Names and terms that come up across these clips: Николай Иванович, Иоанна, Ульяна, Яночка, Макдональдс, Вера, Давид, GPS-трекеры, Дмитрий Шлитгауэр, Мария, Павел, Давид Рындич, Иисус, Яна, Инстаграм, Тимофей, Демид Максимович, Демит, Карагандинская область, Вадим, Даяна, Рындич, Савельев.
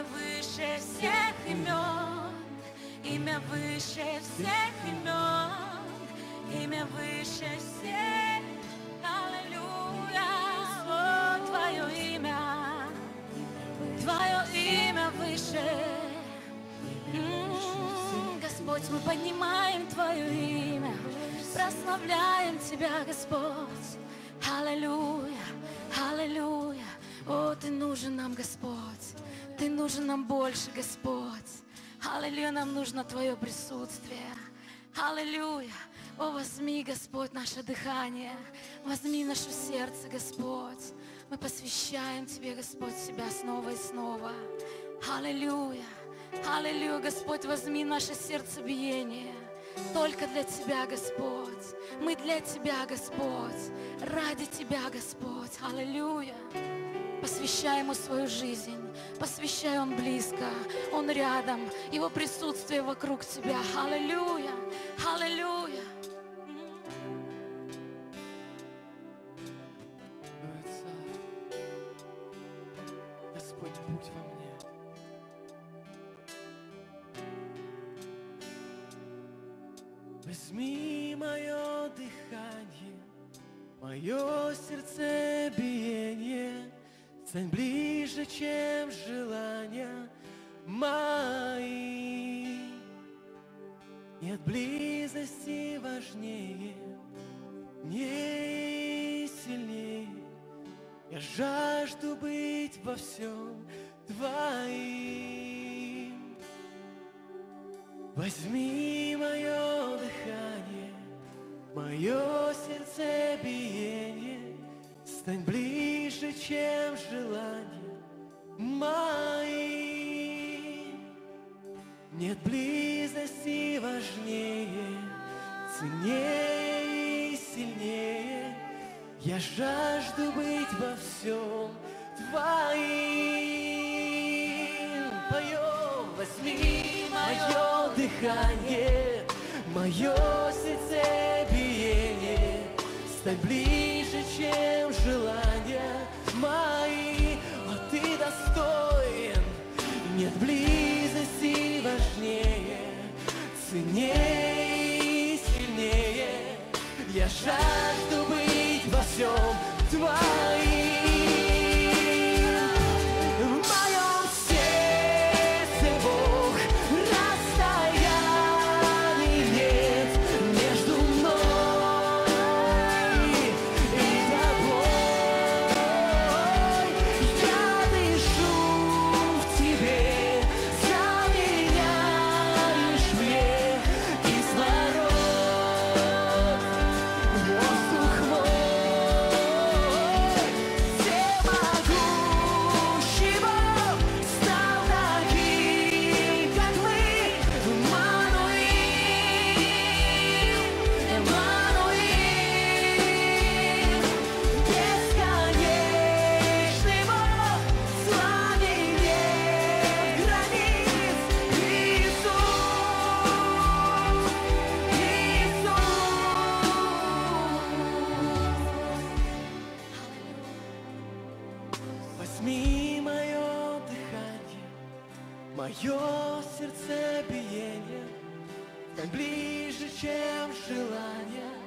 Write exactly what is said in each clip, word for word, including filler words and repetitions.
Имя выше всех имен, имя выше всех имен, имя выше всех. Аллилуйя, Твое имя, Твое имя выше. Господь, мы поднимаем Твое имя, прославляем Тебя, Господь. Аллилуйя, аллилуйя. О, Ты нужен нам, Господь. Ты нужен нам больше, Господь. Аллилуйя, нам нужно Твое присутствие. Аллилуйя. О, возьми, Господь, наше дыхание. Возьми наше сердце, Господь. Мы посвящаем Тебе, Господь, себя снова и снова. Аллилуйя. Аллилуйя, Господь, возьми наше сердцебиение. Только для Тебя, Господь. Мы для Тебя, Господь. Ради Тебя, Господь. Аллилуйя. Посвящай Ему свою жизнь. Посвящай, Он близко. Он рядом. Его присутствие вокруг тебя. Аллилуйя. Аллилуйя. Господь, будь во мне. Возьми мое дыхание, мое сердцебиение. Стань ближе, чем желания мои. Нет близости важнее, не сильнее. Я жажду быть во всем Твоим. Возьми мое дыхание, мое сердцебиение. Стань ближе, чем желания мои. Нет близости важнее, ценнее и сильнее. Я жажду быть во всем Твоим. Поем, возьми мое дыхание, мое сердцебиение. Стань ближе, чем желания мои. О, Ты достоин. Нет близости важнее, ценнее и сильнее. Я жажду быть во всем Твоим. В моем сердце, Бог, расстояний нет между мной и Тобой. Я дышу в Тебе, заменяешь мне кислород, воздух мой. Всемогущий Бог стал таким, как мы. Эммануил, Эммануил, бесконечный Бог, с вами нет границ. Иисус, Иисус. Возьми мое дыхание, мое сердцебиение. Стань ближе, чем желания мои.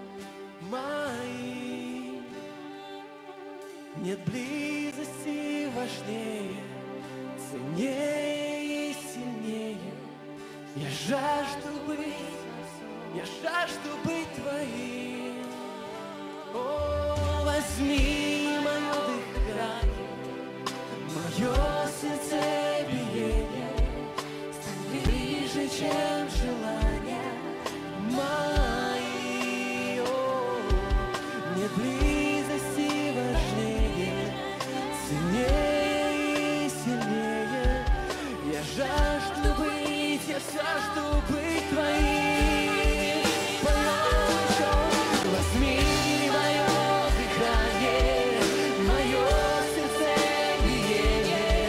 Нет близости важнее, ценнее и сильнее. Я жажду быть, я жажду быть Твоим. О, возьми мое дыхание, мое сердцебиение. Стань ближе, чем желания мои. О, нет близости важнее, ценнее и сильнее. Я жажду быть, я жажду быть Твоим. Поем, возьми мое дыхание, мое сердцебиение.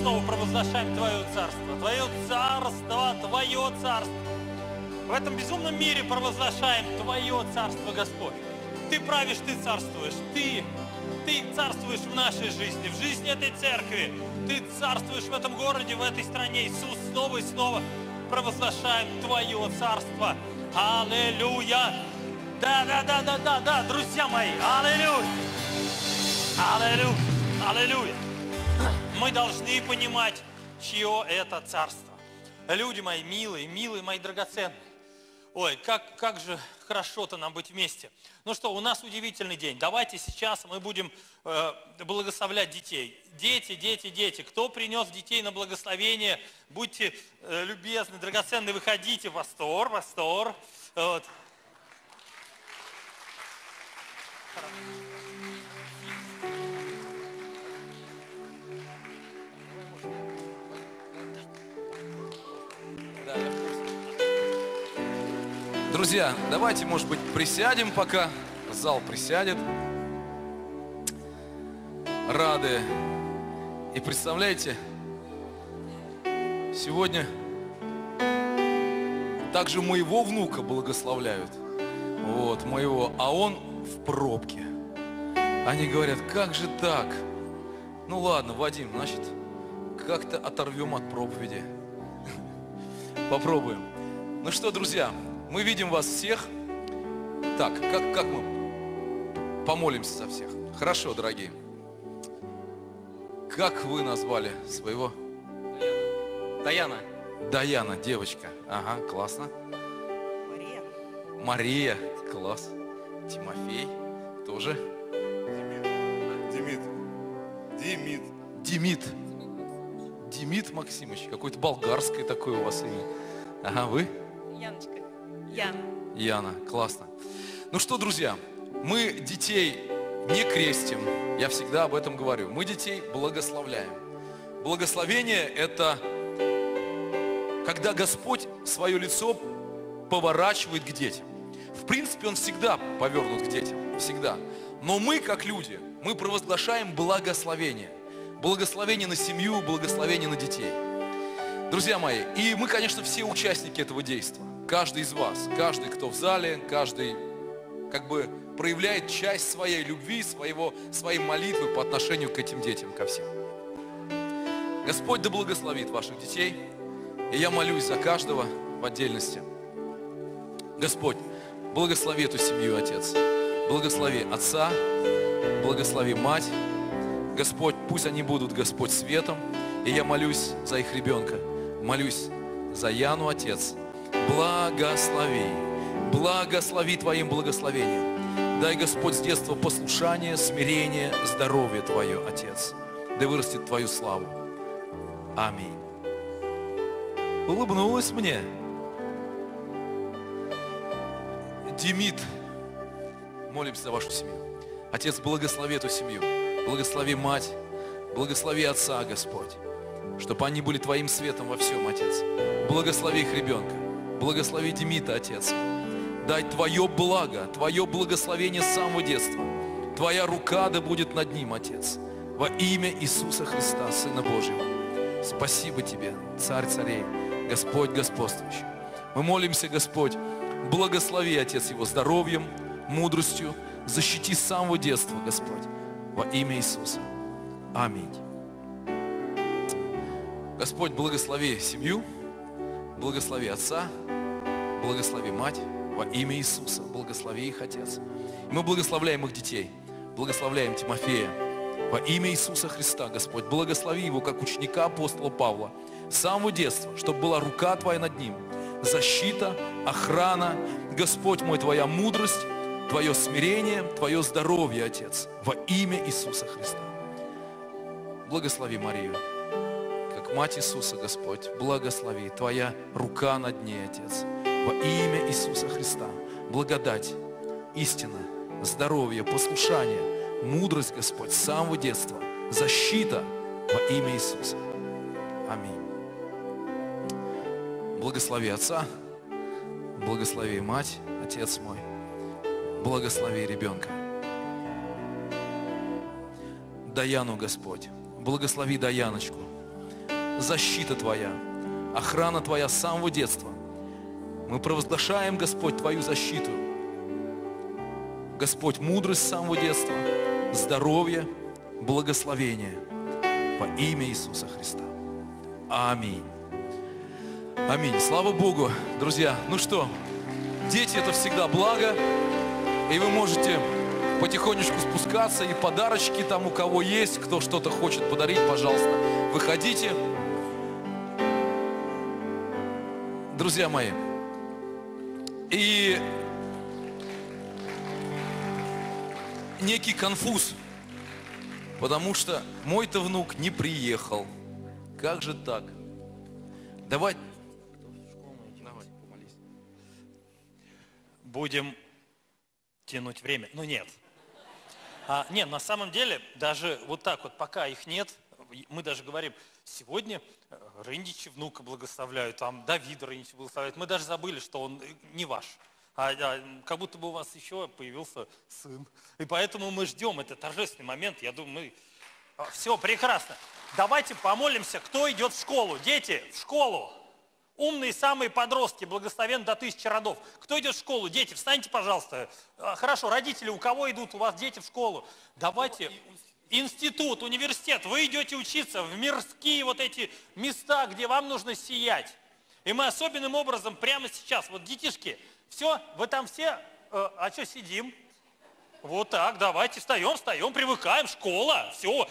снова провозглашаем Твое Царство. Твое Царство, Твое Царство. В этом безумном мире провозглашаем Твое Царство, Господь. Ты правишь, Ты царствуешь. Ты, ты царствуешь в нашей жизни, в жизни этой церкви. Ты царствуешь в этом городе, в этой стране. Иисус, снова и снова провозглашаем Твое Царство. Аллилуйя! Да, да, да, да, да, да, друзья мои, аллилуйя! Аллилуйя! Аллилуйя! Мы должны понимать, чье это царство. Люди мои милые, милые мои драгоценные. Ой, как, как же хорошо-то нам быть вместе. Ну что, у нас удивительный день. Давайте сейчас мы будем э, благословлять детей. Дети, дети, дети. Кто принес детей на благословение, будьте э, любезны, драгоценные, выходите. Пастор, пастор. Вот. Друзья, давайте, может быть, присядем пока. Зал присядет. Рады. И представляете, сегодня также моего внука благословляют. Вот, моего. А он в пробке. Они говорят, как же так? Ну ладно, Вадим, значит, как-то оторвем от проповеди. Попробуем. Ну что, друзья, мы видим вас всех. Так, как, как мы помолимся за всех? Хорошо, дорогие. Как вы назвали своего? Даяна. Даяна, девочка. Ага, классно. Мария. Мария, класс. Тимофей, тоже. Демит. Демит. Демит. Демид Максимович, какой-то болгарский такой у вас имя. Ага, вы? Яночка. Яна. Яна, классно. Ну что, друзья, мы детей не крестим. Я всегда об этом говорю. Мы детей благословляем. Благословение – это когда Господь свое лицо поворачивает к детям. В принципе, Он всегда повернут к детям. Всегда. Но мы, как люди, мы провозглашаем благословение. Благословение на семью, благословение на детей. Друзья мои, и мы, конечно, все участники этого действия. Каждый из вас, каждый, кто в зале, каждый как бы проявляет часть своей любви, своего, своей молитвы по отношению к этим детям, ко всем. Господь да благословит ваших детей, и я молюсь за каждого в отдельности. Господь, благослови эту семью, Отец, благослови отца, благослови мать. Господь, пусть они будут, Господь, светом, и я молюсь за их ребенка, молюсь за Яну, Отец. Благослови, благослови Твоим благословением. Дай, Господь, с детства послушание, смирение, здоровье Твое, Отец. Да вырастет Твою славу. Аминь. Улыбнулась мне. Демид, молимся за вашу семью. Отец, благослови эту семью. Благослови мать, благослови отца, Господь. Чтобы они были Твоим светом во всем, Отец. Благослови их ребенка. Благослови Демита, Отец. Дай Твое благо, Твое благословение с самого детства. Твоя рука да будет над ним, Отец. Во имя Иисуса Христа, Сына Божьего. Спасибо Тебе, Царь царей, Господь господствующий. Мы молимся, Господь, благослови, Отец, его здоровьем, мудростью. Защити с самого детства, Господь. Во имя Иисуса. Аминь. Господь, благослови семью. Благослови отца, благослови мать, во имя Иисуса, благослови их, Отец. И мы благословляем их детей, благословляем Тимофея, во имя Иисуса Христа, Господь, благослови его, как ученика апостола Павла, с самого детства, чтобы была рука Твоя над ним, защита, охрана, Господь мой, Твоя мудрость, Твое смирение, Твое здоровье, Отец, во имя Иисуса Христа. Благослови Марию. Мать Иисуса, Господь, благослови, Твоя рука над ней, Отец. Во имя Иисуса Христа, благодать, истина, здоровье, послушание, мудрость, Господь, с самого детства, защита во имя Иисуса. Аминь. Благослови отца, благослови мать, Отец мой, благослови ребенка. Даяну, Господь, благослови Даяночку. защита Твоя, охрана Твоя с самого детства. Мы провозглашаем, Господь, Твою защиту. Господь, мудрость с самого детства, здоровье, благословение. Во имя Иисуса Христа. Аминь. Аминь. Слава Богу, друзья. Ну что, дети — это всегда благо. И вы можете потихонечку спускаться. И подарочки там у кого есть, кто что-то хочет подарить, пожалуйста, выходите. Друзья мои. И некий конфуз. Потому что мой-то внук не приехал. Как же так? Давай. Давай. Будем тянуть время. Ну нет. А, нет, на самом деле, даже вот так вот, пока их нет, мы даже говорим, сегодня Рындичи внука благословляют, там Давид Рындич благословляет. Мы даже забыли, что он не ваш. А, а, как будто бы у вас еще появился сын. И поэтому мы ждем, это торжественный момент. Я думаю, мы... Все, прекрасно. Давайте помолимся, кто идет в школу. Дети, в школу. Умные самые подростки, благословен до тысячи родов. Кто идет в школу? Дети, встаньте, пожалуйста. Хорошо, родители, у кого идут? У вас дети в школу. Давайте... Институт, университет. Вы идете учиться в мирские вот эти места, где вам нужно сиять. И мы особенным образом прямо сейчас, вот детишки... Все, вы там все, э, а что сидим? Вот так, давайте, встаем, встаем, привыкаем, школа, все.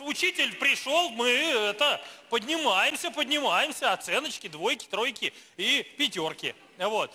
Учитель пришел, мы это, поднимаемся, поднимаемся, оценочки, двойки, тройки и пятерки. Вот.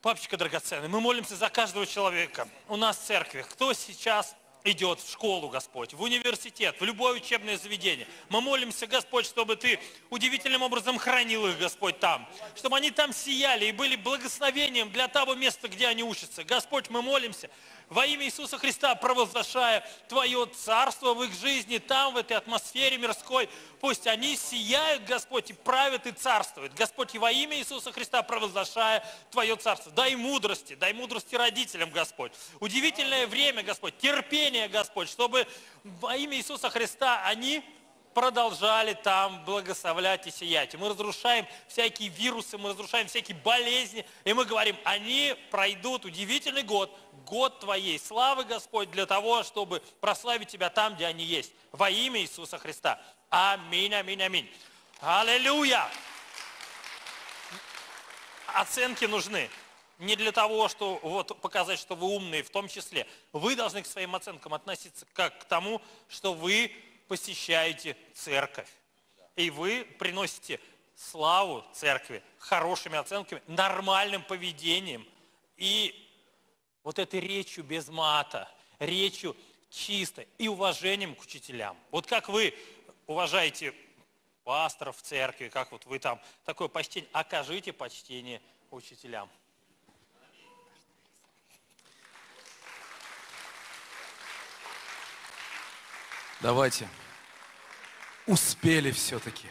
Папочка драгоценный, мы молимся за каждого человека. У нас в церкви, кто сейчас... идет в школу, Господь, в университет, в любое учебное заведение. Мы молимся, Господь, чтобы Ты удивительным образом хранил их, Господь, там. Чтобы они там сияли и были благословением для того места, где они учатся. Господь, мы молимся во имя Иисуса Христа, провозглашая Твое царство в их жизни, там, в этой атмосфере мирской. Пусть они сияют, Господь, и правят, и царствуют. Господь, и во имя Иисуса Христа, провозглашая Твое царство. Дай мудрости, дай мудрости родителям, Господь. Удивительное время, Господь, терпение, Господь, чтобы во имя Иисуса Христа они... продолжали там благословлять и сиять. И мы разрушаем всякие вирусы, мы разрушаем всякие болезни, и мы говорим, они пройдут удивительный год, год Твоей славы, Господь, для того, чтобы прославить Тебя там, где они есть. Во имя Иисуса Христа. Аминь, аминь, аминь. Аллилуйя! Оценки нужны. Не для того, чтобы вот, показать, что вы умные, в том числе. Вы должны к своим оценкам относиться как к тому, что вы посещаете церковь. И вы приносите славу церкви хорошими оценками, нормальным поведением и вот этой речью без мата, речью чистой и уважением к учителям. Вот как вы уважаете пасторов в церкви, как вот вы там такое почтение, окажите почтение учителям. Давайте. Успели все-таки.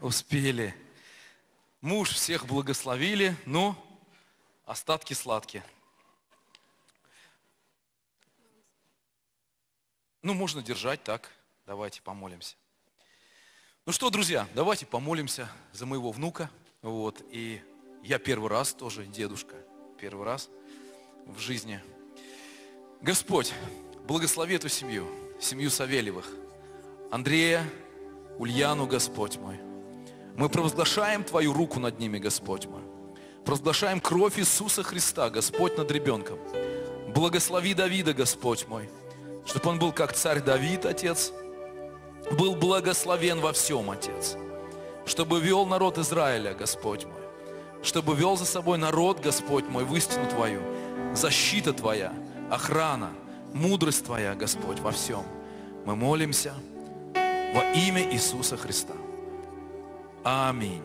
Успели. Муж всех благословили, но остатки сладкие. Ну, можно держать так. Давайте помолимся. Ну что, друзья, давайте помолимся за моего внука. Вот. И я первый раз тоже, дедушка, первый раз в жизни. Господь, благослови эту семью, семью Савельевых, Андрея, Ульяну, Господь мой. Мы провозглашаем Твою руку над ними, Господь мой. Провозглашаем кровь Иисуса Христа, Господь, над ребенком. Благослови Давида, Господь мой, чтобы он был как царь Давид, Отец, был благословен во всем, Отец, чтобы вел народ Израиля, Господь мой, чтобы вел за собой народ, Господь мой, в истину Твою, защита Твоя, охрана, мудрость Твоя, Господь, во всем. Мы молимся во имя Иисуса Христа. Аминь.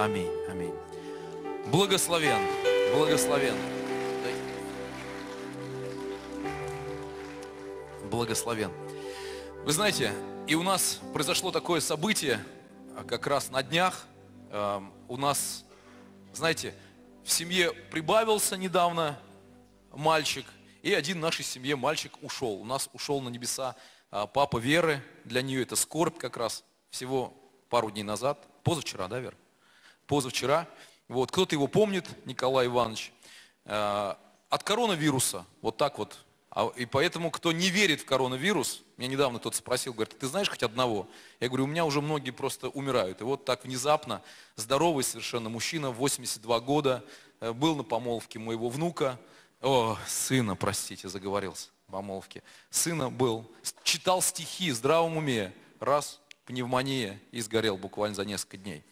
Аминь. Аминь. Благословен. Благословен. Благословен. Вы знаете, и у нас произошло такое событие, как раз на днях. Э, у нас, знаете, в семье прибавился недавно мальчик. И один в нашей семье мальчик ушел. У нас ушел на небеса папа Веры, для нее это скорбь как раз, всего пару дней назад, позавчера, да, Вера? Позавчера. Вот, кто-то его помнит, Николай Иванович, от коронавируса, вот так вот. И поэтому, кто не верит в коронавирус, меня недавно кто-то спросил, говорит, ты знаешь хоть одного? Я говорю, у меня уже многие просто умирают. И вот так внезапно здоровый совершенно мужчина, восемьдесят два года, был на помолвке моего внука, о, сына, простите, заговорился, помолвке, сына был, читал стихи в здравом уме, раз, пневмония, и сгорел буквально за несколько дней.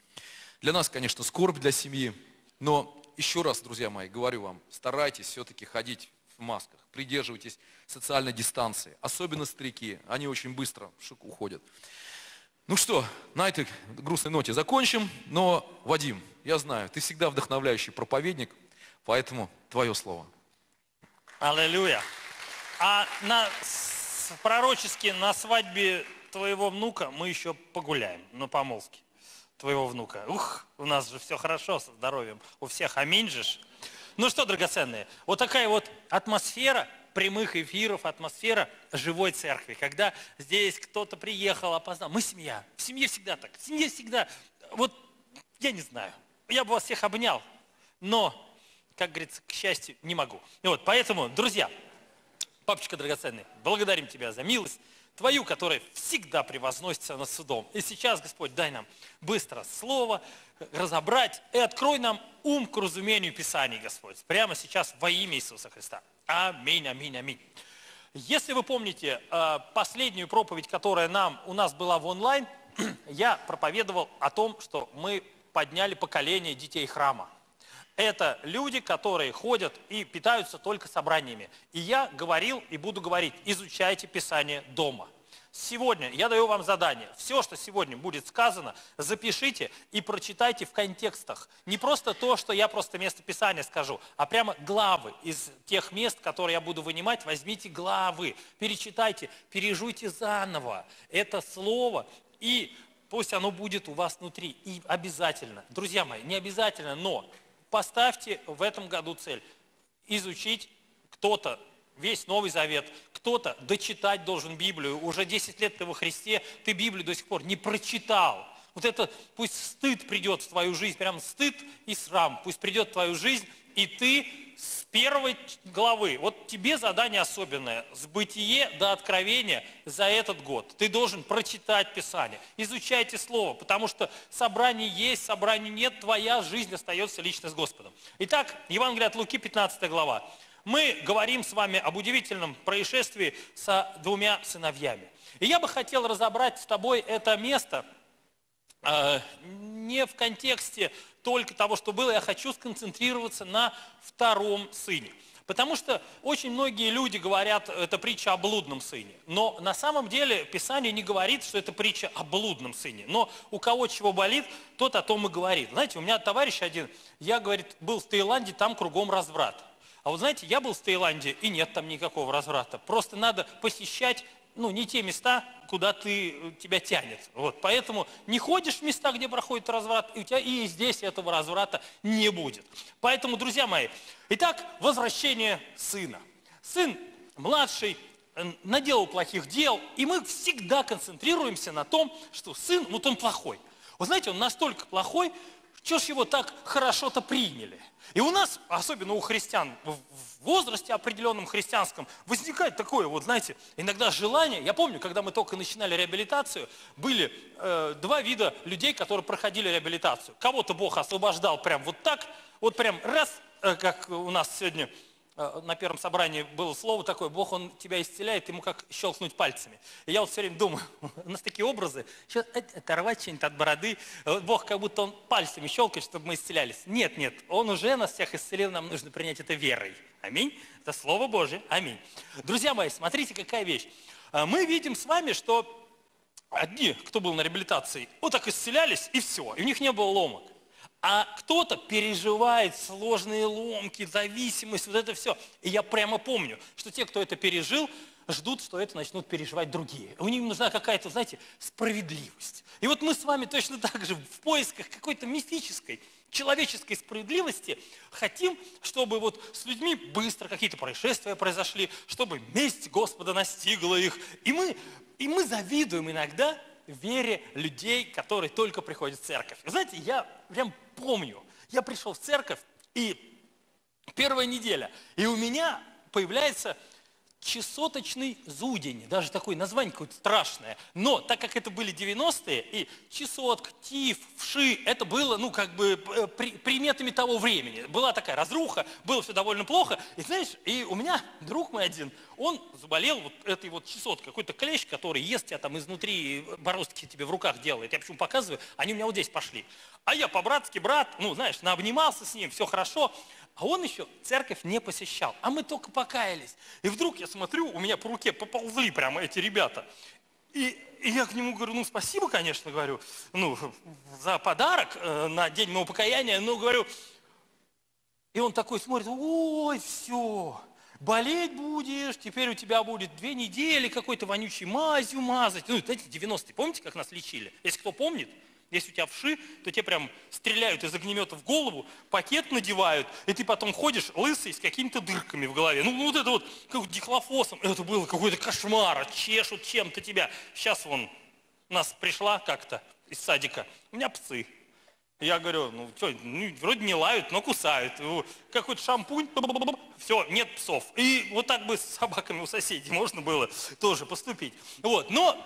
Для нас, конечно, скорбь для семьи, но еще раз, друзья мои, говорю вам, старайтесь все-таки ходить в масках, придерживайтесь социальной дистанции, особенно старики, они очень быстро уходят. Ну что, на этой грустной ноте закончим, но, Вадим, я знаю, ты всегда вдохновляющий проповедник, поэтому твое слово. Аллилуйя! А на, с, пророчески на свадьбе твоего внука мы еще погуляем, на помолвке твоего внука. Ух, у нас же все хорошо со здоровьем, у всех аминь же. Ну что, драгоценные, вот такая вот атмосфера прямых эфиров, атмосфера живой церкви, когда здесь кто-то приехал, опоздал. Мы семья, в семье всегда так, в семье всегда, вот я не знаю, я бы вас всех обнял, но, как говорится, к счастью, не могу. И вот, поэтому, друзья, папочка драгоценный, благодарим тебя за милость твою, которая всегда превозносится над судом. И сейчас, Господь, дай нам быстро слово разобрать и открой нам ум к разумению Писаний, Господь, прямо сейчас во имя Иисуса Христа. Аминь, аминь, аминь. Если вы помните последнюю проповедь, которая нам, у нас была в онлайн, я проповедовал о том, что мы подняли поколение детей храма. Это люди, которые ходят и питаются только собраниями. И я говорил и буду говорить, изучайте Писание дома. Сегодня я даю вам задание. Все, что сегодня будет сказано, запишите и прочитайте в контекстах. Не просто то, что я просто место Писания скажу, а прямо главы из тех мест, которые я буду вынимать, возьмите главы, перечитайте, пережуйте заново это слово и пусть оно будет у вас внутри. И обязательно, друзья мои, не обязательно, но... Поставьте в этом году цель изучить кто-то весь Новый Завет, кто-то дочитать должен Библию. Уже десять лет ты во Христе, ты Библию до сих пор не прочитал. Вот это пусть стыд придет в твою жизнь, прям стыд и срам, пусть придет в твою жизнь, и ты с первой главы, вот тебе задание особенное, с Бытие до Откровения за этот год. Ты должен прочитать Писание, изучайте Слово, потому что собрание есть, собрание нет, твоя жизнь остается лично с Господом. Итак, Евангелие от Луки, пятнадцатая глава. Мы говорим с вами об удивительном происшествии со двумя сыновьями. И я бы хотел разобрать с тобой это место, э, не в контексте только того, что было, я хочу сконцентрироваться на втором сыне. Потому что очень многие люди говорят, это притча о блудном сыне. Но на самом деле Писание не говорит, что это притча о блудном сыне. Но у кого чего болит, тот о том и говорит. Знаете, у меня товарищ один, я, говорит, был в Таиланде, там кругом разврат. А вот знаете, я был в Таиланде, и нет там никакого разврата. Просто надо посещать, ну, не те места, куда ты, тебя тянет. Вот. Поэтому не ходишь в места, где проходит разврат, и у тебя и здесь этого разврата не будет. Поэтому, друзья мои, итак, возвращение сына. Сын младший наделал плохих дел, и мы всегда концентрируемся на том, что сын, вот он плохой. Вы знаете, он настолько плохой, что ж его так хорошо-то приняли. И у нас, особенно у христиан, в возрасте определенном христианском, возникает такое, вот знаете, иногда желание. Я помню, когда мы только начинали реабилитацию, были э, два вида людей, которые проходили реабилитацию. Кого-то Бог освобождал прям вот так, вот прям раз, э, как у нас сегодня... На первом собрании было слово такое, Бог, Он тебя исцеляет, ему как щелкнуть пальцами. И я вот все время думаю, у нас такие образы, сейчас оторвать что-нибудь от бороды, Бог как будто Он пальцами щелкает, чтобы мы исцелялись. Нет, нет, Он уже нас всех исцелил, нам нужно принять это верой. Аминь. Это Слово Божие. Аминь. Друзья мои, смотрите, какая вещь. Мы видим с вами, что одни, кто был на реабилитации, вот так исцелялись, и все, и у них не было ломок. А кто-то переживает сложные ломки, зависимость, вот это все. И я прямо помню, что те, кто это пережил, ждут, что это начнут переживать другие. У них нужна какая-то, знаете, справедливость. И вот мы с вами точно так же в поисках какой-то мифической, человеческой справедливости хотим, чтобы вот с людьми быстро какие-то происшествия произошли, чтобы месть Господа настигла их. И мы, и мы завидуем иногда вере людей, которые только приходят в церковь. Вы знаете, я прям помню, я пришел в церковь, и первая неделя, и у меня появляется чесоточный зудень, даже такое название какое-то страшное, но так как это были девяностые, и чесотка, тиф, вши, это было, ну, как бы при, приметами того времени, была такая разруха, было все довольно плохо, и знаешь, и у меня друг мой один, он заболел вот этой вот чесоткой, какой-то клещ, который ест тебя там изнутри, бороздки тебе в руках делает, я почему показываю, они у меня вот здесь пошли, а я по-братски, брат, ну, знаешь, наобнимался с ним, все хорошо. А он еще церковь не посещал, а мы только покаялись. И вдруг я смотрю, у меня по руке поползли прямо эти ребята. И, и я к нему говорю, ну спасибо, конечно, говорю, ну за подарок э, на день моего покаяния, ну говорю. И он такой смотрит, ой, все, болеть будешь, теперь у тебя будет две недели какой-то вонючей мазью мазать. Ну, знаете, девяностые, помните, как нас лечили? Если кто помнит. Если у тебя вши, то тебе прям стреляют из огнемета в голову, пакет надевают, и ты потом ходишь лысый с какими-то дырками в голове. Ну, вот это вот, как дихлофосом, это было какой-то кошмар, чешут чем-то тебя. Сейчас вон, нас пришла как-то из садика, у меня псы. Я говорю, ну, что, ну, вроде не лают, но кусают. Какой-то шампунь, все, нет псов. И вот так бы с собаками у соседей можно было тоже поступить. Вот, но...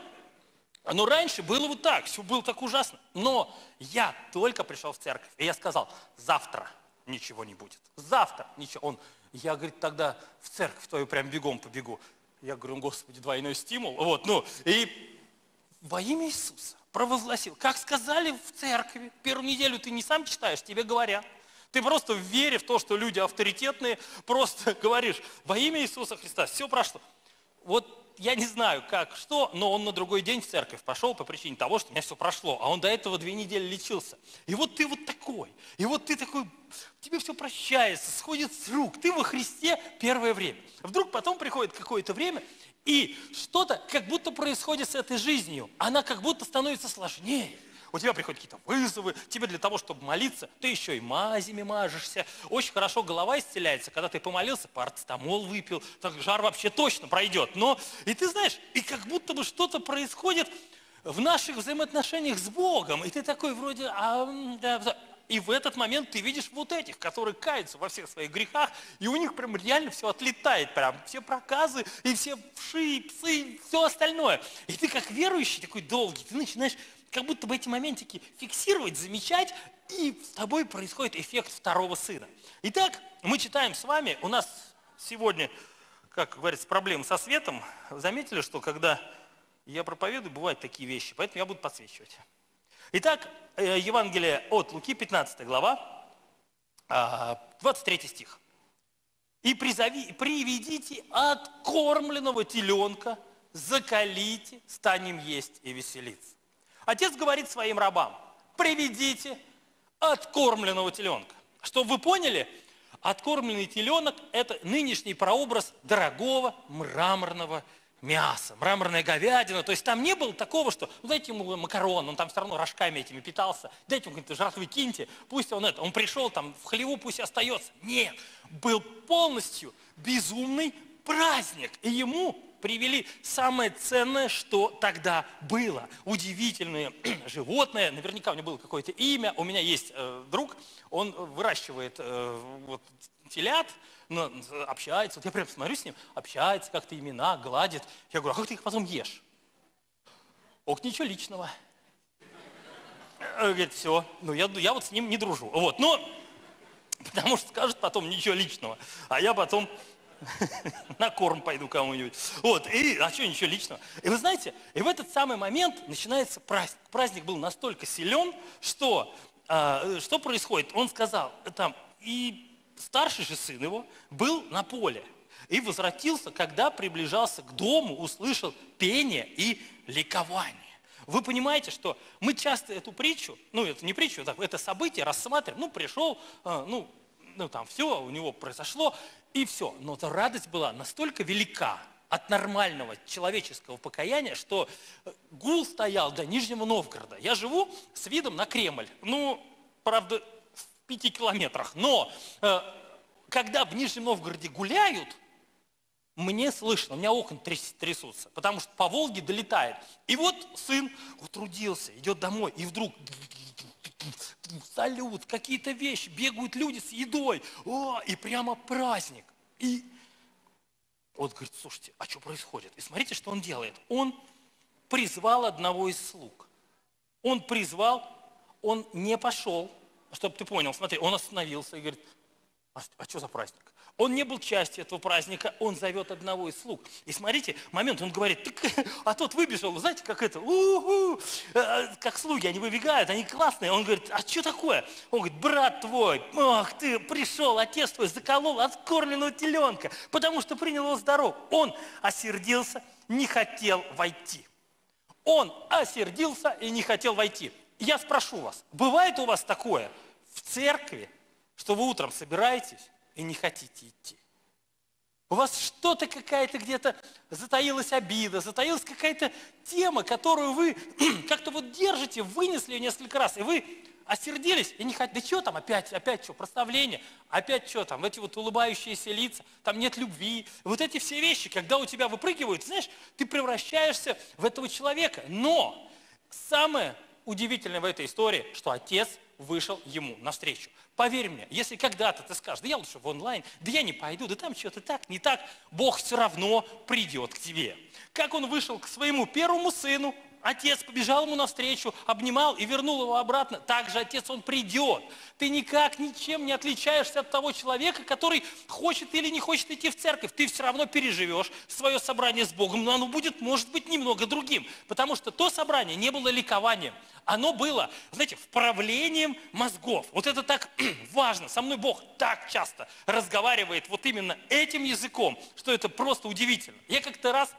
Но раньше было вот так, все было так ужасно. Но я только пришел в церковь, и я сказал, завтра ничего не будет. Завтра ничего. Он, я, говорит, тогда в церковь твою прям бегом побегу. Я говорю, Господи, двойной стимул. Вот, ну, и во имя Иисуса провозгласил. Как сказали в церкви, первую неделю ты не сам читаешь, тебе говорят. Ты просто в вере в то, что люди авторитетные, просто говоришь, во имя Иисуса Христа, все прошло. Вот. Я не знаю, как, что, но он на другой день в церковь пошел по причине того, что у меня все прошло, а он до этого две недели лечился. И вот ты вот такой, и вот ты такой, тебе все прощается, сходит с рук, ты во Христе первое время. А вдруг потом приходит какое-то время, и что-то как будто происходит с этой жизнью, она как будто становится сложнее. У тебя приходят какие-то вызовы, тебе для того, чтобы молиться, ты еще и мазями мажешься. Очень хорошо голова исцеляется, когда ты помолился, парацетамол выпил, так жар вообще точно пройдет. Но, и ты знаешь, и как будто бы что-то происходит в наших взаимоотношениях с Богом. И ты такой вроде... А, да, да. И в этот момент ты видишь вот этих, которые каются во всех своих грехах, и у них прям реально все отлетает, прям все проказы, и все вши, и псы, и все остальное. И ты как верующий такой долгий, ты начинаешь... как будто бы эти моментики фиксировать, замечать, и с тобой происходит эффект второго сына. Итак, мы читаем с вами, у нас сегодня, как говорится, проблемы со светом. Заметили, что когда я проповедую, бывают такие вещи, поэтому я буду подсвечивать. Итак, Евангелие от Луки, пятнадцатая глава, двадцать третий стих. «И призови, приведите откормленного теленка, закалите, станем есть и веселиться». Отец говорит своим рабам, приведите откормленного теленка. Чтобы вы поняли, откормленный теленок – это нынешний прообраз дорогого мраморного мяса, мраморная говядина. То есть там не было такого, что ну, дайте ему макарон, он там все равно рожками этими питался, дайте ему жратвы киньте, пусть он это, он пришел там в хлеву, пусть остается. Нет, был полностью безумный праздник, и ему привели самое ценное, что тогда было. Удивительное животное, наверняка у него было какое-то имя. У меня есть э, друг, он выращивает э, вот, телят, но общается. Вот я прям смотрю с ним, общается, как-то имена, гладит. Я говорю, а как ты их потом ешь? Ок, ничего личного. Говорит, все, ну я, я вот с ним не дружу. Вот, но, потому что скажет потом ничего личного, а я потом... на корм пойду кому-нибудь. Вот, и, а что, ничего личного. И вы знаете, и в этот самый момент начинается праздник. Праздник был настолько силен, что, э, что происходит? Он сказал, там, и старший же сын его был на поле. И возвратился, когда приближался к дому, услышал пение и ликование. Вы понимаете, что мы часто эту притчу, ну, это не притчу, это событие рассматриваем, ну, пришел, э, ну, ну, там все, у него произошло, и все. Но эта радость была настолько велика, от нормального человеческого покаяния, что гул стоял до Нижнего Новгорода. Я живу с видом на Кремль. Ну, правда, в пяти километрах. Но э, когда в Нижнем Новгороде гуляют, мне слышно, у меня окна трясутся, потому что по Волге долетает. И вот сын утрудился, идет домой, и вдруг салют, какие-то вещи, бегают люди с едой, о, и прямо праздник. И вот говорит, слушайте, а что происходит? И смотрите, что он делает. Он призвал одного из слуг. Он призвал, он не пошел, чтобы ты понял, смотри, он остановился и говорит, а, а что за праздник? Он не был частью этого праздника, он зовет одного из слуг. И смотрите, момент, он говорит, так, а тот выбежал, знаете, как это, у-у-у, как слуги, они выбегают, они классные. Он говорит, а что такое? Он говорит, брат твой, ах ты, пришел, отец твой заколол откормленного теленка, потому что принял его здоров. Он осердился, не хотел войти. Он осердился и не хотел войти. Я спрошу вас, бывает у вас такое в церкви, что вы утром собираетесь, и не хотите идти. У вас что-то какая-то где-то затаилась обида, затаилась какая-то тема, которую вы как-то вот держите, вынесли ее несколько раз, и вы осердились, и не хотите. Да что там опять, опять что, прославление, опять что там, эти вот улыбающиеся лица, там нет любви. Вот эти все вещи, когда у тебя выпрыгивают, знаешь, ты превращаешься в этого человека. Но самое удивительное в этой истории, что отец вышел ему навстречу. Поверь мне, если когда-то ты скажешь, да я лучше в онлайн, да я не пойду, да там что-то так, не так, Бог все равно придет к тебе. Как он вышел к своему первому сыну, отец побежал ему навстречу, обнимал и вернул его обратно. Так же отец, он придет. Ты никак, ничем не отличаешься от того человека, который хочет или не хочет идти в церковь. Ты все равно переживешь свое собрание с Богом, но оно будет, может быть, немного другим. Потому что то собрание не было ликованием. Оно было, знаете, вправлением мозгов. Вот это так важно. Со мной Бог так часто разговаривает вот именно этим языком, что это просто удивительно. Я как-то раз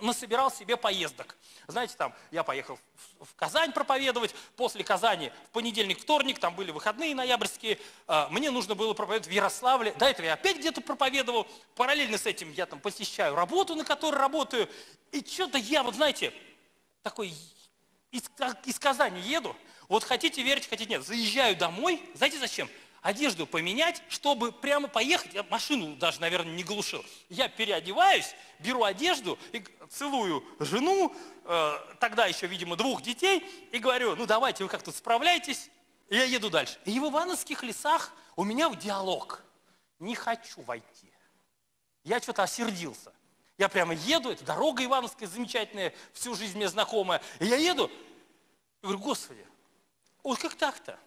насобирал себе поездок. Знаете, там я поехал в Казань проповедовать, после Казани в понедельник, вторник, там были выходные ноябрьские, мне нужно было проповедовать в Ярославле, до этого я опять где-то проповедовал, параллельно с этим я там посещаю работу, на которой работаю, и что-то я, вот знаете, такой из, из Казани еду, вот хотите верить, хотите нет, заезжаю домой, знаете зачем? Одежду поменять, чтобы прямо поехать. Я машину даже, наверное, не глушил. Я переодеваюсь, беру одежду, и целую жену, э, тогда еще, видимо, двух детей, и говорю, ну давайте, вы как тут справляетесь, и я еду дальше. И в Ивановских лесах у меня в диалог. Не хочу войти. Я что-то осердился. Я прямо еду, это дорога Ивановская замечательная, всю жизнь мне знакомая. И я еду, и говорю, Господи, вот как так-то?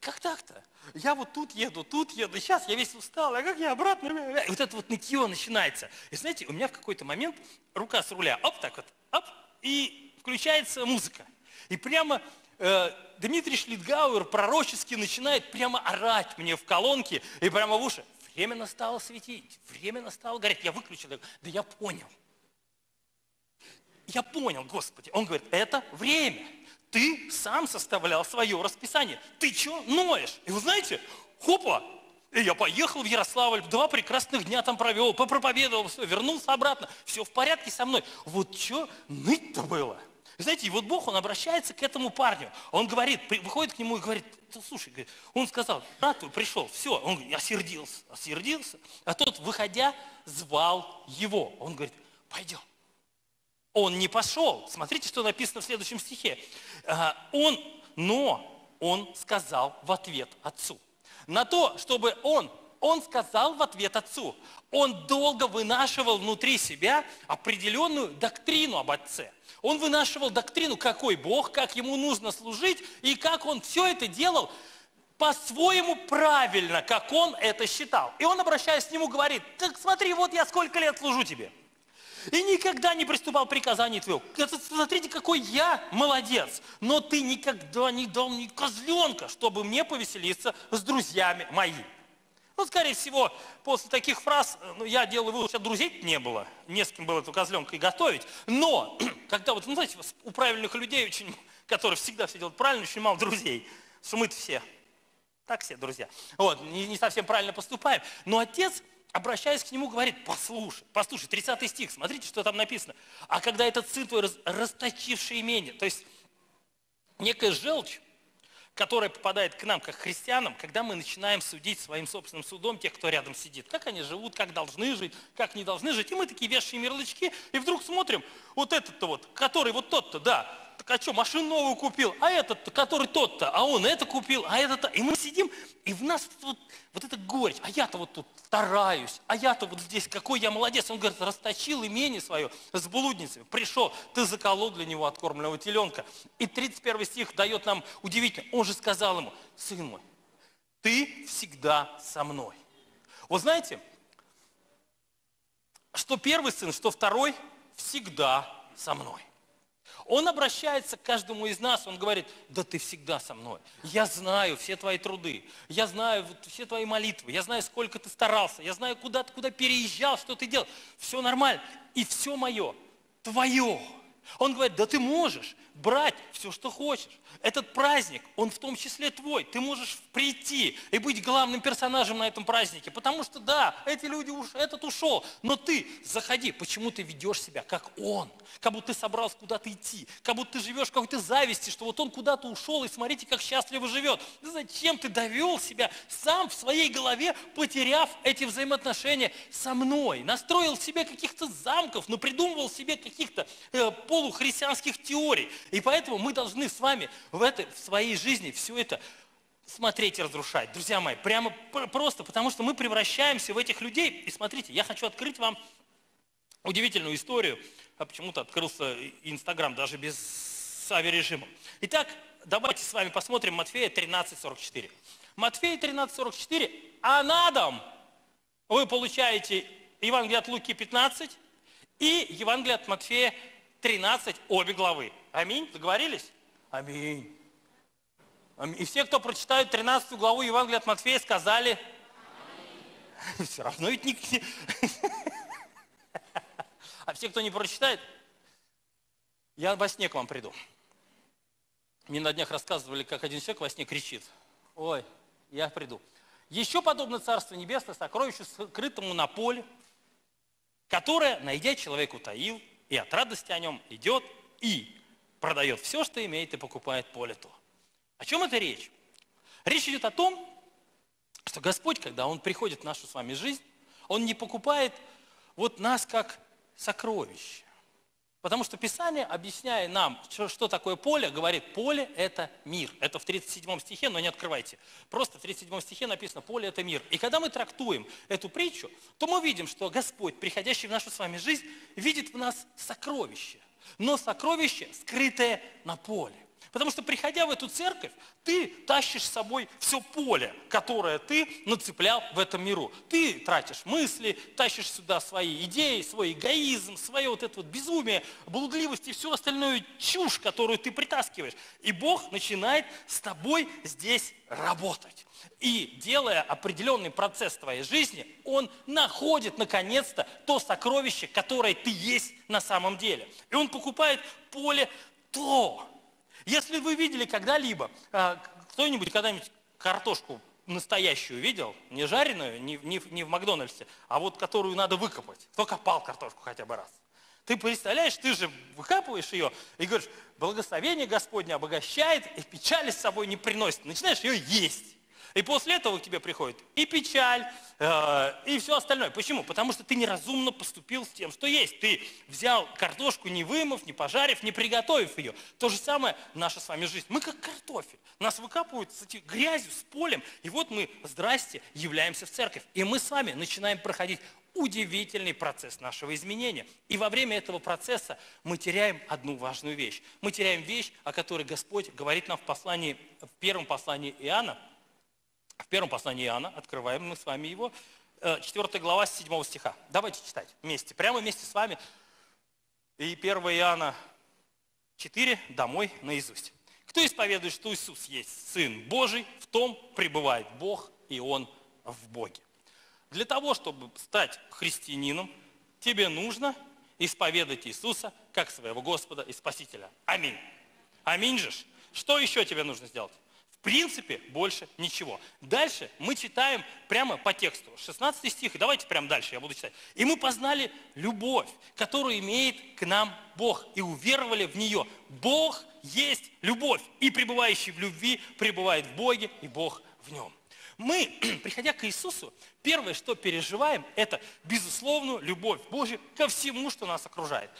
Как так-то? Я вот тут еду, тут еду, сейчас я весь устал, а как я обратно? И вот это вот нытье начинается. И знаете, у меня в какой-то момент рука с руля, оп, так вот, оп, и включается музыка. И прямо э, Дмитрий Шлитгауэр пророчески начинает прямо орать мне в колонке и прямо в уши. Время настало светить, время настало гореть. Я выключил, я говорю, да я понял. Я понял, Господи. Он говорит, это время. Ты сам составлял свое расписание. Ты что ноешь? И вы знаете, хопа, и я поехал в Ярославль, два прекрасных дня там провел, попроповедовал, все, вернулся обратно, все в порядке со мной. Вот что ныть-то было? И знаете, и вот Бог, Он обращается к этому парню. Он говорит, выходит к нему и говорит, слушай, говорит, он сказал, брат твой пришел, все. Он говорит, осердился, осердился. А тот, выходя, звал его. Он говорит, пойдем. Он не пошел. Смотрите, что написано в следующем стихе. Он, но он сказал в ответ отцу. На то, чтобы он, он сказал в ответ отцу. Он долго вынашивал внутри себя определенную доктрину об отце. Он вынашивал доктрину, какой Бог, как ему нужно служить, и как он все это делал по-своему правильно, как он это считал. И он, обращаясь к нему, говорит, так смотри, вот я сколько лет служу тебе. И никогда не приступал приказаний твоего. Смотрите, какой я молодец. Но ты никогда не дал мне козленка, чтобы мне повеселиться с друзьями моими. Ну, скорее всего, после таких фраз, ну, я делаю вывод, что друзей не было. Не с кем было этого козленка и готовить. Но, когда вот, ну, знаете, у правильных людей, очень, которые всегда все делают правильно, очень мало друзей. Что мы-то все, так все друзья. Вот, не, не совсем правильно поступаем. Но отец обращаясь к нему, говорит: послушай, послушай, тридцатый стих, смотрите, что там написано. А когда этот сын твой, расточивший имение, то есть некая желчь, которая попадает к нам, как христианам, когда мы начинаем судить своим собственным судом тех, кто рядом сидит. Как они живут, как должны жить, как не должны жить. И мы такие вешаем ярлычки, и вдруг смотрим, вот этот-то вот, который вот тот-то, да, так а что, машину новую купил, а этот-то, который тот-то, а он это купил, а этот-то. И мы сидим, и в нас вот, вот эта горечь, а я-то вот тут стараюсь, а я-то вот здесь, какой я молодец. Он говорит: расточил имение свое с блудницей, пришел, ты заколол для него откормленного теленка. И тридцать первый стих дает нам удивительно. Он же сказал ему: сын мой, ты всегда со мной. Вот знаете, что первый сын, что второй, всегда со мной. Он обращается к каждому из нас, он говорит: да ты всегда со мной. Я знаю все твои труды, я знаю все твои молитвы, я знаю, сколько ты старался, я знаю, куда ты куда переезжал, что ты делал. Все нормально, и все мое, твое. Он говорит: да ты можешь брать все, что хочешь. Этот праздник, он в том числе твой. Ты можешь прийти и быть главным персонажем на этом празднике. Потому что, да, эти люди, уш... этот ушел, но ты заходи. Почему ты ведешь себя, как он? Как будто ты собрался куда-то идти. Как будто ты живешь в какой-то зависти, что вот он куда-то ушел, и смотрите, как счастливо живет. Да зачем ты довел себя сам в своей голове, потеряв эти взаимоотношения со мной? Настроил себе каких-то замков, но придумывал себе каких-то э, полухристианских теорий. И поэтому мы должны с вами в, этой, в своей жизни все это смотреть и разрушать. Друзья мои, прямо просто, потому что мы превращаемся в этих людей. И смотрите, я хочу открыть вам удивительную историю. А почему-то открылся Инстаграм даже без авиарежима. Итак, давайте с вами посмотрим Матфея тринадцать сорок четыре. Матфея тринадцать сорок четыре, а на дом вы получаете Евангелие от Луки пятнадцать и Евангелие от Матфея тринадцать, обе главы. Аминь? Договорились? Аминь. Аминь. И все, кто прочитают тринадцатую главу Евангелия от Матфея, сказали: аминь. Все равно ведь не... А все, кто не прочитает, я во сне к вам приду. Мне на днях рассказывали, как один человек во сне кричит: ой, я приду. Еще подобно Царство Небесное, сокровищу, скрытому на поле, которое, найдя, человек утаил, и от радости о нем идет и продает все, что имеет, и покупает поле то. О чем это речь? Речь идет о том, что Господь, когда Он приходит в нашу с вами жизнь, Он не покупает вот нас как сокровище. Потому что Писание, объясняя нам, что, что такое поле, говорит: поле – это мир. Это в тридцать седьмом стихе, но не открывайте. Просто в тридцать седьмом стихе написано: поле – это мир. И когда мы трактуем эту притчу, то мы видим, что Господь, приходящий в нашу с вами жизнь, видит в нас сокровище. Но сокровище, скрытое на поле. Потому что, приходя в эту церковь, ты тащишь с собой все поле, которое ты нацеплял в этом миру. Ты тратишь мысли, тащишь сюда свои идеи, свой эгоизм, свое вот это вот безумие, блудливость и всю остальную чушь, которую ты притаскиваешь. И Бог начинает с тобой здесь работать. И, делая определенный процесс твоей жизни, Он находит, наконец-то, то сокровище, которое ты есть на самом деле. И Он покупает поле то. Если вы видели когда-либо, кто-нибудь когда-нибудь картошку настоящую видел, не жареную, не, не, не в Макдональдсе, а вот которую надо выкопать, кто копал картошку хотя бы раз? Ты представляешь, ты же выкапываешь ее и говоришь: благословение Господне обогащает и печали с собой не приносит. Начинаешь ее есть. И после этого к тебе приходит и печаль, э, и все остальное. Почему? Потому что ты неразумно поступил с тем, что есть. Ты взял картошку, не вымыв, не пожарив, не приготовив ее. То же самое наша с вами жизнь. Мы как картофель. Нас выкапывают с этим грязью, с полем. И вот мы, здрасте, являемся в церковь. И мы с вами начинаем проходить удивительный процесс нашего изменения. И во время этого процесса мы теряем одну важную вещь. Мы теряем вещь, о которой Господь говорит нам в послании, в первом послании Иоанна. В первом послании Иоанна, открываем мы с вами его, четвёртая глава с седьмого стиха. Давайте читать вместе, прямо вместе с вами. И первое Иоанна четыре, домой наизусть. Кто исповедует, что Иисус есть Сын Божий, в том пребывает Бог, и Он в Боге. Для того, чтобы стать христианином, тебе нужно исповедать Иисуса как своего Господа и Спасителя. Аминь. Аминь же. Что еще тебе нужно сделать? В принципе, больше ничего. Дальше мы читаем прямо по тексту. шестнадцатый стих, давайте прямо дальше, я буду читать. «И мы познали любовь, которую имеет к нам Бог, и уверовали в нее. Бог есть любовь, и пребывающий в любви пребывает в Боге, и Бог в нем». Мы, приходя к Иисусу, первое, что переживаем, это безусловную любовь Божью ко всему, что нас окружает.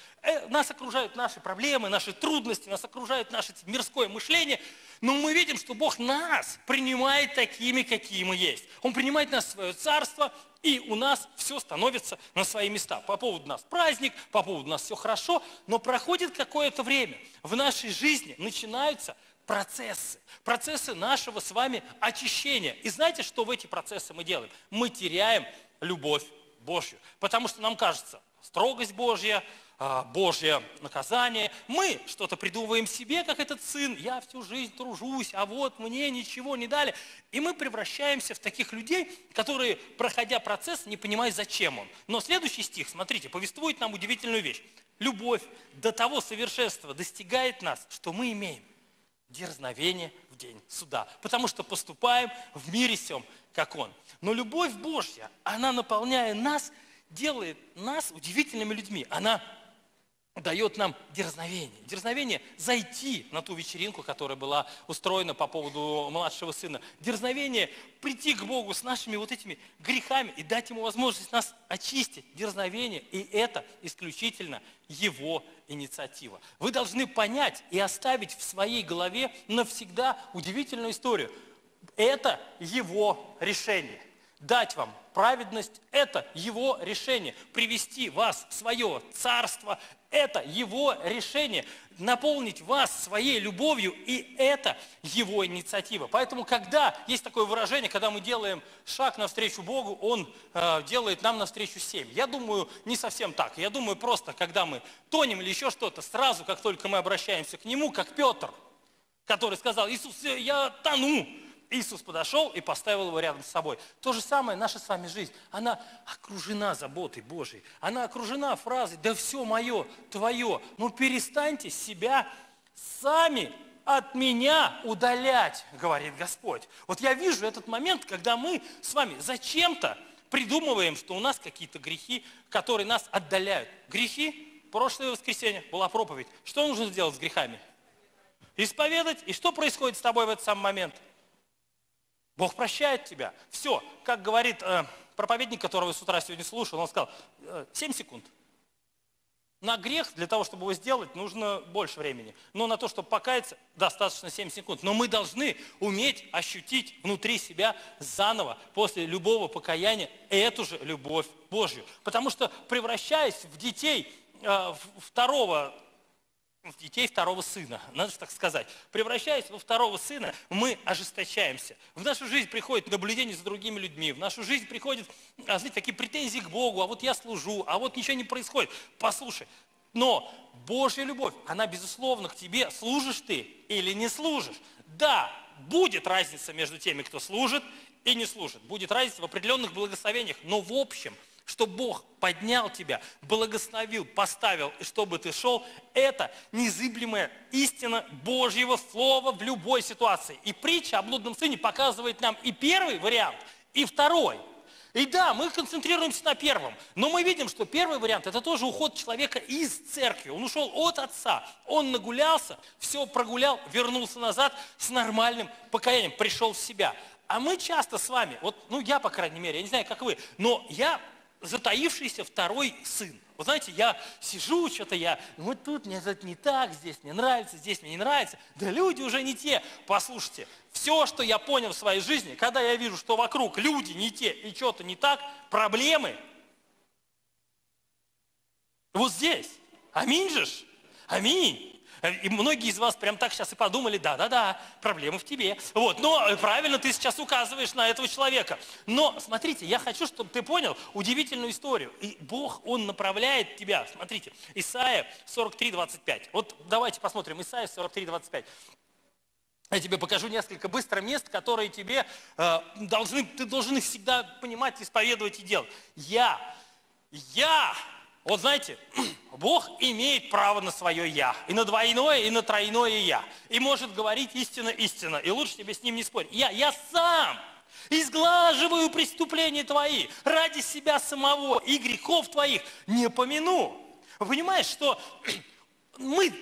Нас окружают наши проблемы, наши трудности, нас окружает наше мирское мышление, но мы видим, что Бог нас принимает такими, какие мы есть. Он принимает нас в свое царство, и у нас все становится на свои места. По поводу нас праздник, по поводу нас все хорошо, но проходит какое-то время. В нашей жизни начинаются процессы, процессы нашего с вами очищения. И знаете, что в эти процессы мы делаем? Мы теряем любовь Божью, потому что нам кажется, строгость Божья, Божье наказание. Мы что-то придумываем себе, как этот сын, я всю жизнь тружусь, а вот мне ничего не дали. И мы превращаемся в таких людей, которые, проходя процесс, не понимают, зачем он. Но следующий стих, смотрите, повествует нам удивительную вещь. Любовь до того совершенства достигает нас, что мы имеем дерзновение в день суда, потому что поступаем в мире сем, как он. Но любовь Божья, она, наполняя нас, делает нас удивительными людьми. Она дает нам дерзновение. Дерзновение зайти на ту вечеринку, которая была устроена по поводу младшего сына. Дерзновение прийти к Богу с нашими вот этими грехами и дать Ему возможность нас очистить. Дерзновение, и это исключительно Его инициатива. Вы должны понять и оставить в своей голове навсегда удивительную историю. Это Его решение. Дать вам праведность – это Его решение. Привести вас в свое царство – это Его решение. Наполнить вас своей любовью – и это Его инициатива. Поэтому, когда есть такое выражение, когда мы делаем шаг навстречу Богу, Он э, делает нам навстречу семь. Я думаю, не совсем так. Я думаю, просто, когда мы тонем или еще что-то, сразу, как только мы обращаемся к Нему, как Петр, который сказал: «Иисус, я тону». Иисус подошел и поставил его рядом с собой. То же самое наша с вами жизнь. Она окружена заботой Божией. Она окружена фразой: да все мое, твое. Но перестаньте себя сами от меня удалять, говорит Господь. Вот я вижу этот момент, когда мы с вами зачем-то придумываем, что у нас какие-то грехи, которые нас отдаляют. Грехи, прошлое воскресенье была проповедь. Что нужно сделать с грехами? Исповедать. И что происходит с тобой в этот самый момент? Бог прощает тебя. Все, как говорит э, проповедник, которого я с утра сегодня слушал, он сказал, э, семь секунд. На грех, для того, чтобы его сделать, нужно больше времени. Но на то, чтобы покаяться, достаточно семь секунд. Но мы должны уметь ощутить внутри себя заново, после любого покаяния, эту же любовь Божью. Потому что, превращаясь в детей э, второго в детей второго сына, надо же так сказать. Превращаясь во второго сына, мы ожесточаемся. В нашу жизнь приходит наблюдение за другими людьми, в нашу жизнь приходят, знаете, такие претензии к Богу, а вот я служу, а вот ничего не происходит. Послушай, но Божья любовь, она, безусловно, к тебе, служишь ты или не служишь. Да, будет разница между теми, кто служит и не служит. Будет разница в определенных благословениях, но в общем, что Бог поднял тебя, благословил, поставил, и чтобы ты шел, это незыблемая истина Божьего Слова в любой ситуации. И притча о блудном сыне показывает нам и первый вариант, и второй. И да, мы концентрируемся на первом, но мы видим, что первый вариант – это тоже уход человека из церкви. Он ушел от отца, он нагулялся, все прогулял, вернулся назад с нормальным покаянием, пришел в себя. А мы часто с вами, вот, ну я, по крайней мере, я не знаю, как вы, но я затаившийся второй сын. Вы знаете, я сижу, что-то я, вот тут мне это не так, здесь мне нравится, здесь мне не нравится, да люди уже не те. Послушайте, все, что я понял в своей жизни, когда я вижу, что вокруг люди не те и что-то не так, проблемы вот здесь. Аминь же ж, аминь. И многие из вас прям так сейчас и подумали, да-да-да, проблемы в тебе. Вот, но правильно ты сейчас указываешь на этого человека. Но смотрите, я хочу, чтобы ты понял удивительную историю. И Бог, Он направляет тебя. Смотрите, Исайя сорок три, двадцать пять. Вот давайте посмотрим, Исайя сорок три, двадцать пять. Я тебе покажу несколько быстро мест, которые тебе э, должны, ты должен их всегда понимать, исповедовать и делать. Я, я Вот знаете, Бог имеет право на свое «я». И на двойное, и на тройное «я». И может говорить истина, истина. И лучше тебе с ним не спорить. Я, я сам изглаживаю преступления твои ради себя самого и грехов твоих не помяну. Вы понимаете, что мы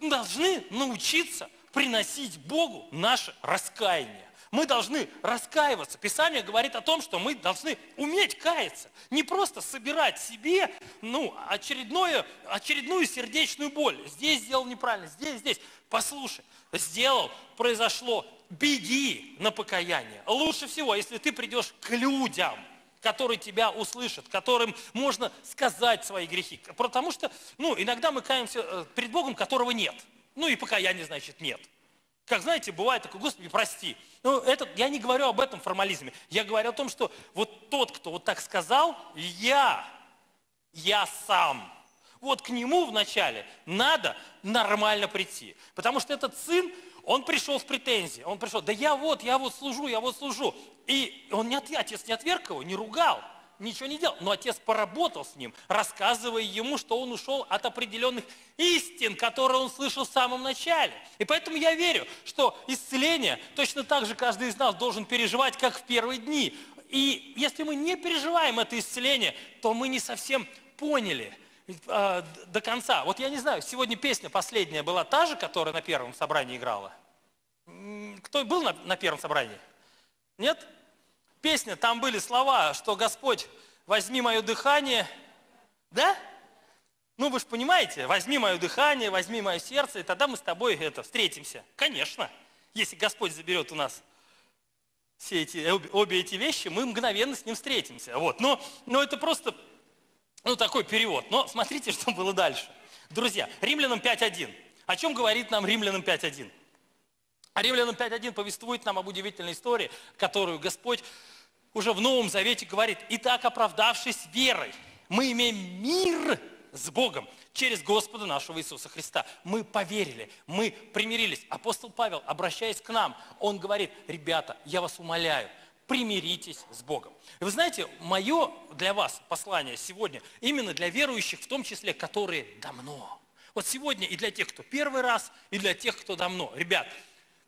должны научиться приносить Богу наше раскаяние. Мы должны раскаиваться. Писание говорит о том, что мы должны уметь каяться. Не просто собирать себе ну, очередную, очередную сердечную боль. Здесь сделал неправильно, здесь, здесь. Послушай, сделал, произошло, беги на покаяние. Лучше всего, если ты придешь к людям, которые тебя услышат, которым можно сказать свои грехи. Потому что ну, иногда мы каемся перед Богом, которого нет. Ну и покаяния, значит, нет. Как, знаете, бывает такое, Господи, прости. Ну, это, я не говорю об этом формализме. Я говорю о том, что вот тот, кто вот так сказал, я, я сам. Вот к нему вначале надо нормально прийти. Потому что этот сын, он пришел в претензии. Он пришел, да я вот, я вот служу, я вот служу. И он не отверг, отец не отверг его, не ругал, ничего не делал. Но отец поработал с ним, рассказывая ему, что он ушел от определенных истин, которые он слышал в самом начале. И поэтому я верю, что исцеление точно так же каждый из нас должен переживать, как в первые дни. И если мы не переживаем это исцеление, то мы не совсем поняли э, до конца. Вот я не знаю, сегодня песня последняя была та же, которая на первом собрании играла? Кто был на, на первом собрании? Нет? Песня, там были слова, что Господь, возьми мое дыхание, да? Ну вы же понимаете, возьми мое дыхание, возьми мое сердце, и тогда мы с тобой это, встретимся. Конечно, если Господь заберет у нас все эти, обе эти вещи, мы мгновенно с Ним встретимся. Вот. Но, но это просто ну, такой перевод. Но смотрите, что было дальше. Друзья, Римлянам пять один. О чем говорит нам Римлянам пять один? Римлянам пять один повествует нам об удивительной истории, которую Господь уже в Новом Завете говорит. «Итак, оправдавшись верой, мы имеем мир с Богом через Господа нашего Иисуса Христа». Мы поверили, мы примирились. Апостол Павел, обращаясь к нам, он говорит, «Ребята, я вас умоляю, примиритесь с Богом». И вы знаете, мое для вас послание сегодня, именно для верующих, в том числе, которые давно. Вот сегодня и для тех, кто первый раз, и для тех, кто давно. Ребят,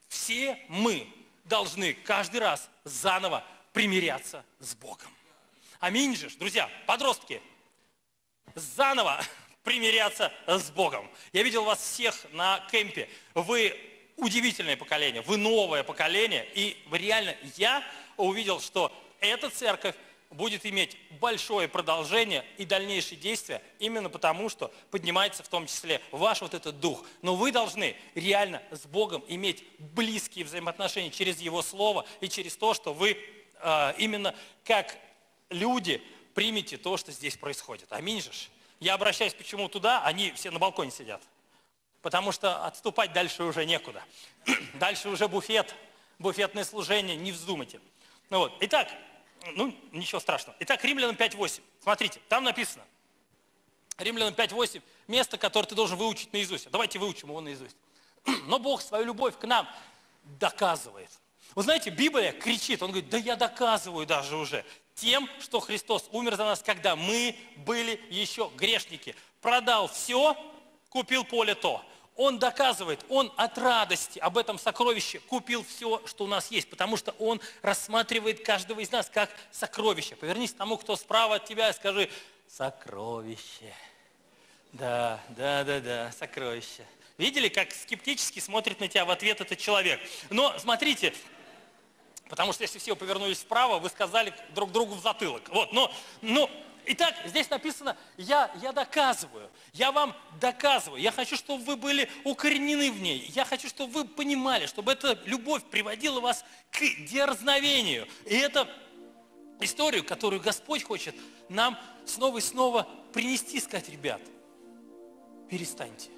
все мы должны каждый раз заново примиряться с Богом. Аминь же, друзья, подростки, заново примиряться с Богом. Я видел вас всех на кемпе. Вы удивительное поколение, вы новое поколение. И реально я увидел, что эта церковь будет иметь большое продолжение и дальнейшие действия, именно потому, что поднимается в том числе ваш вот этот дух. Но вы должны реально с Богом иметь близкие взаимоотношения через Его Слово и через то, что вы э, именно как люди примете то, что здесь происходит. Аминь же. Я обращаюсь почему туда, они все на балконе сидят. Потому что отступать дальше уже некуда. Дальше уже буфет, буфетное служение, не вздумайте. Ну вот. Итак, ну, ничего страшного. Итак, Римлянам пять восемь. Смотрите, там написано. Римлянам пять восемь. Место, которое ты должен выучить наизусть. Давайте выучим его наизусть. Но Бог свою любовь к нам доказывает. Вы знаете, Библия кричит. Он говорит, да я доказываю даже уже тем, что Христос умер за нас, когда мы были еще грешники. Продал все, купил поле то. Он доказывает, он от радости об этом сокровище купил все, что у нас есть, потому что он рассматривает каждого из нас как сокровище. Повернись к тому, кто справа от тебя, и скажи, сокровище. Да, да, да, да, сокровище. Видели, как скептически смотрит на тебя в ответ этот человек? Но смотрите, потому что если все повернулись вправо, вы сказали друг другу в затылок. Вот, но... но Итак, здесь написано, я, я доказываю, я вам доказываю, я хочу, чтобы вы были укоренены в ней, я хочу, чтобы вы понимали, чтобы эта любовь приводила вас к дерзновению. И это историю, которую Господь хочет нам снова и снова принести, сказать, ребят, перестаньте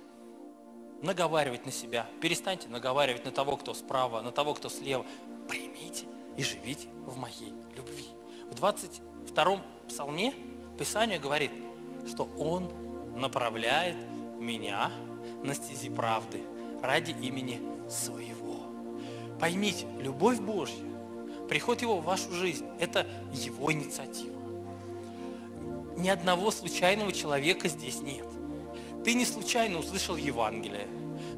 наговаривать на себя, перестаньте наговаривать на того, кто справа, на того, кто слева, примите и живите в моей любви. В двадцать втором псалме Писание говорит, что Он направляет меня на стези правды ради имени Своего. Поймите, любовь Божья, приход Его в вашу жизнь, это Его инициатива. ни одного случайного человека здесь нет. Ты не случайно услышал Евангелие.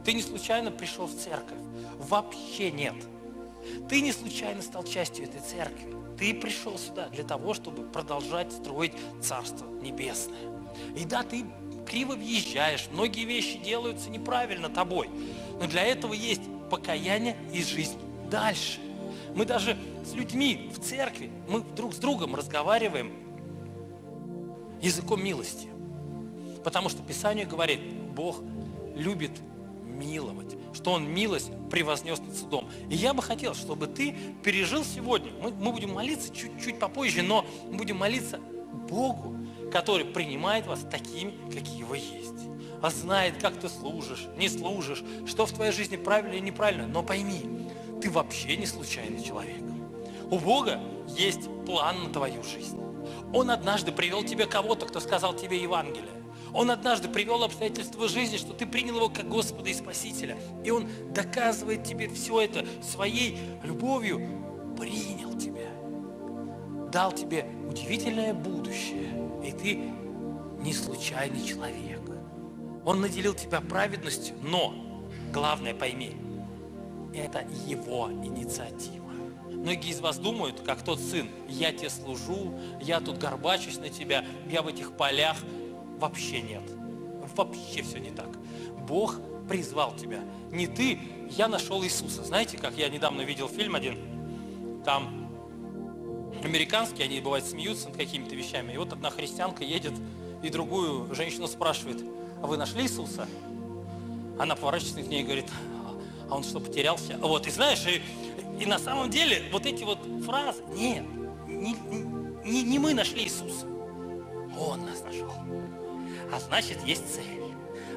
Ты не случайно пришел в церковь. Вообще нет. Ты не случайно стал частью этой церкви. Ты пришел сюда для того, чтобы продолжать строить Царство Небесное. И да, ты криво въезжаешь, многие вещи делаются неправильно тобой, но для этого есть покаяние и жизнь дальше. Мы даже с людьми в церкви, мы друг с другом разговариваем языком милости, потому что Писание говорит, Бог любит миловать, что Он милость превознес над судом. И я бы хотел, чтобы ты пережил сегодня, мы, мы будем молиться чуть-чуть попозже, но мы будем молиться Богу, который принимает вас такими, какие вы есть. А знает, как ты служишь, не служишь, что в твоей жизни правильно и неправильно. Но пойми, ты вообще не случайный человек. У Бога есть план на твою жизнь. Он однажды привел тебе кого-то, кто сказал тебе Евангелие. Он однажды привел обстоятельства жизни, что ты принял его как Господа и Спасителя. И Он доказывает тебе все это своей любовью. Принял тебя. Дал тебе удивительное будущее. И ты не случайный человек. Он наделил тебя праведностью, но, главное, пойми, это Его инициатива. Многие из вас думают, как тот сын, я тебе служу, я тут горбачусь на тебя, я в этих полях. Вообще нет. Вообще все не так. Бог призвал тебя. Не ты, я нашел Иисуса. Знаете, как я недавно видел фильм один, там... американские, они, бывает, смеются над какими-то вещами. И вот одна христианка едет, и другую женщину спрашивает, а вы нашли Иисуса? Она поворачивается к ней и говорит, а он что, потерялся? Вот, и знаешь, и, и на самом деле вот эти вот фразы, нет, не, не, не мы нашли Иисуса, Он нас нашел. А значит, есть цель.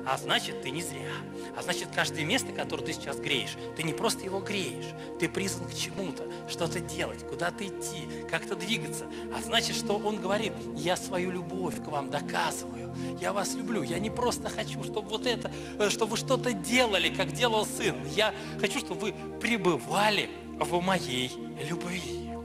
А значит, ты не зря. А значит, каждое место, которое ты сейчас греешь, ты не просто его греешь, ты призван к чему-то, что-то делать, куда-то идти, как-то двигаться. А значит, что Он говорит, я свою любовь к вам доказываю, я вас люблю, я не просто хочу, чтобы вот это, чтобы вы что-то делали, как делал сын, я хочу, чтобы вы пребывали в моей любви.